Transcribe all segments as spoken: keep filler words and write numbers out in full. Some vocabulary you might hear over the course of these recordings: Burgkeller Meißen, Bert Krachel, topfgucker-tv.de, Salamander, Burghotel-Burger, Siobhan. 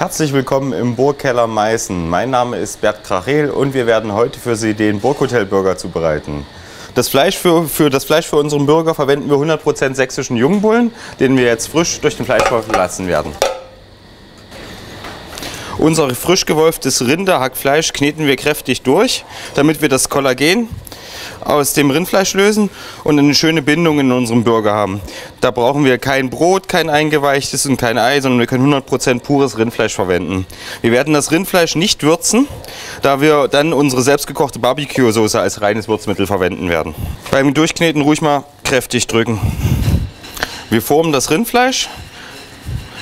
Herzlich willkommen im Burgkeller Meißen. Mein Name ist Bert Krachel und wir werden heute für Sie den Burghotel-Burger zubereiten. Das Fleisch für, für das Fleisch für unseren Burger verwenden wir hundert Prozent sächsischen Jungbullen, den wir jetzt frisch durch den Fleischwolf lassen werden. Unser frisch gewolftes Rinderhackfleisch kneten wir kräftig durch, damit wir das Kollagen aus dem Rindfleisch lösen und eine schöne Bindung in unserem Burger haben. Da brauchen wir kein Brot, kein eingeweichtes und kein Ei, sondern wir können hundert Prozent pures Rindfleisch verwenden. Wir werden das Rindfleisch nicht würzen, da wir dann unsere selbstgekochte Barbecue-Soße als reines Würzmittel verwenden werden. Beim Durchkneten ruhig mal kräftig drücken. Wir formen das Rindfleisch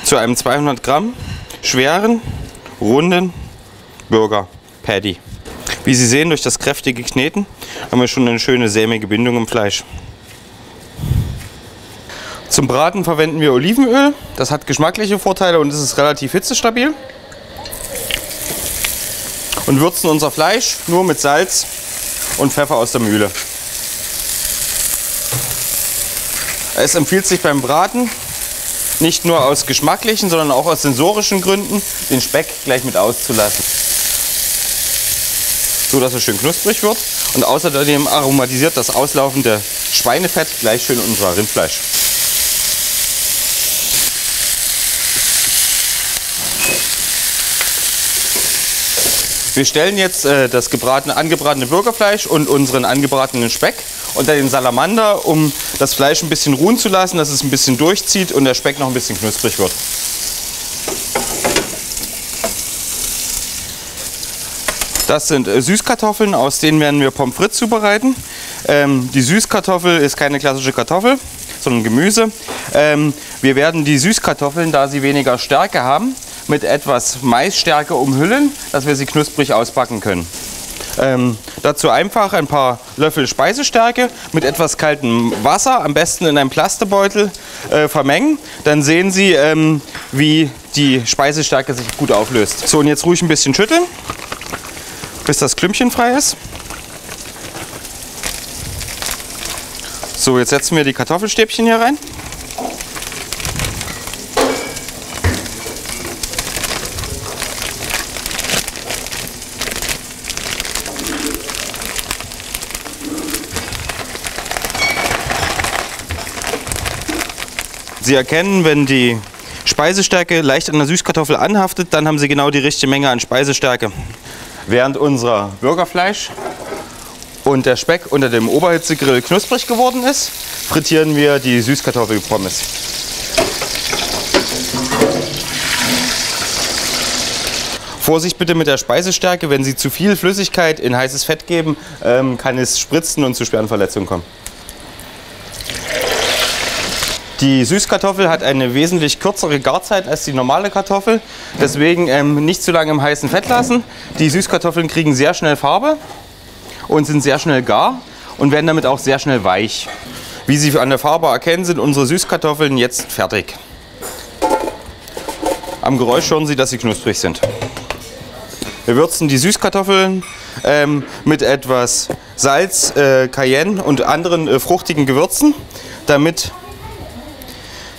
zu einem zweihundert Gramm schweren, runden Burger-Patty. Wie Sie sehen, durch das kräftige Kneten haben wir schon eine schöne sämige Bindung im Fleisch. Zum Braten verwenden wir Olivenöl. Das hat geschmackliche Vorteile und es ist relativ hitzestabil. Und würzen unser Fleisch nur mit Salz und Pfeffer aus der Mühle. Es empfiehlt sich beim Braten nicht nur aus geschmacklichen, sondern auch aus sensorischen Gründen, den Speck gleich mit auszulassen, so dass es schön knusprig wird, und außerdem aromatisiert das auslaufende Schweinefett gleich schön unser Rindfleisch. Wir stellen jetzt äh, das gebratene, angebratene Burgerfleisch und unseren angebratenen Speck unter den Salamander, um das Fleisch ein bisschen ruhen zu lassen, dass es ein bisschen durchzieht und der Speck noch ein bisschen knusprig wird. Das sind Süßkartoffeln, aus denen werden wir Pommes frites zubereiten. Ähm, die Süßkartoffel ist keine klassische Kartoffel, sondern Gemüse. Ähm, wir werden die Süßkartoffeln, da sie weniger Stärke haben, mit etwas Maisstärke umhüllen, dass wir sie knusprig ausbacken können. Ähm, dazu einfach ein paar Löffel Speisestärke mit etwas kaltem Wasser, am besten in einem Plastebeutel, äh, vermengen. Dann sehen Sie, ähm, wie die Speisestärke sich gut auflöst. So, und jetzt ruhig ein bisschen schütteln, bis das Klümpchen frei ist. So, jetzt setzen wir die Kartoffelstäbchen hier rein. Sie erkennen, wenn die Speisestärke leicht an der Süßkartoffel anhaftet, dann haben Sie genau die richtige Menge an Speisestärke. Während unser Burgerfleisch und der Speck unter dem Oberhitzegrill knusprig geworden ist, frittieren wir die Süßkartoffelpommes. Vorsicht bitte mit der Speisestärke, wenn Sie zu viel Flüssigkeit in heißes Fett geben, kann es spritzen und zu schweren Verletzungen kommen. Die Süßkartoffel hat eine wesentlich kürzere Garzeit als die normale Kartoffel, deswegen ähm, nicht zu lange im heißen Fett lassen. Die Süßkartoffeln kriegen sehr schnell Farbe und sind sehr schnell gar und werden damit auch sehr schnell weich. Wie Sie an der Farbe erkennen, sind unsere Süßkartoffeln jetzt fertig. Am Geräusch hören Sie, dass sie knusprig sind. Wir würzen die Süßkartoffeln ähm, mit etwas Salz, äh, Cayenne und anderen äh, fruchtigen Gewürzen, damit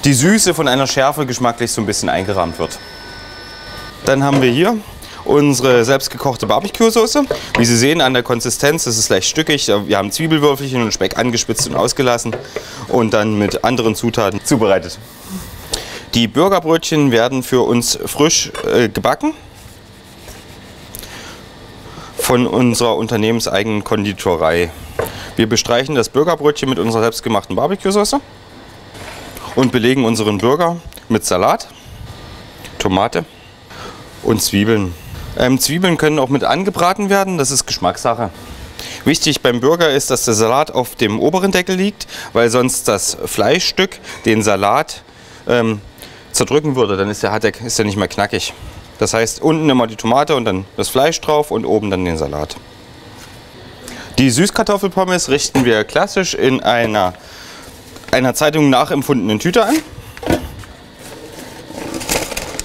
die Süße von einer Schärfe geschmacklich so ein bisschen eingerahmt wird. Dann haben wir hier unsere selbstgekochte Barbecue-Soße. Wie Sie sehen an der Konsistenz, das ist leicht stückig. Wir haben Zwiebelwürfelchen und Speck angespitzt und ausgelassen und dann mit anderen Zutaten zubereitet. Die Burgerbrötchen werden für uns frisch äh, gebacken von unserer unternehmenseigenen Konditorei. Wir bestreichen das Burgerbrötchen mit unserer selbstgemachten Barbecue-Soße und belegen unseren Burger mit Salat, Tomate und Zwiebeln. Ähm, Zwiebeln können auch mit angebraten werden, das ist Geschmackssache. Wichtig beim Burger ist, dass der Salat auf dem oberen Deckel liegt, weil sonst das Fleischstück den Salat ähm, zerdrücken würde. Dann ist der, hat der, ist der nicht mehr knackig. Das heißt, unten immer die Tomate und dann das Fleisch drauf und oben dann den Salat. Die Süßkartoffelpommes richten wir klassisch in einer einer Zeitung nachempfundenen Tüte an.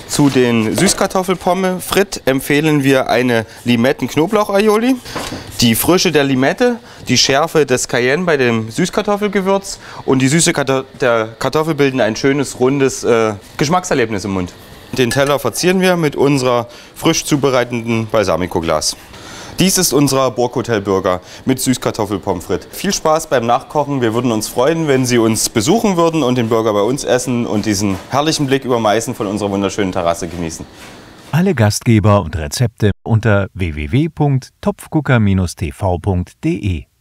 Zu den Süßkartoffelpommes frites empfehlen wir eine Limetten-Knoblauch-Aioli. Die Frische der Limette, die Schärfe des Cayenne bei dem Süßkartoffelgewürz und die Süße der Kartoffel bilden ein schönes, rundes äh, Geschmackserlebnis im Mund. Den Teller verzieren wir mit unserer frisch zubereitenden Balsamico-Glas. Dies ist unser Burghotel-Burger mit Süßkartoffelpommes frites. Viel Spaß beim Nachkochen. Wir würden uns freuen, wenn Sie uns besuchen würden und den Burger bei uns essen und diesen herrlichen Blick über Meißen von unserer wunderschönen Terrasse genießen. Alle Gastgeber und Rezepte unter w w w punkt topfgucker Bindestrich t v punkt de.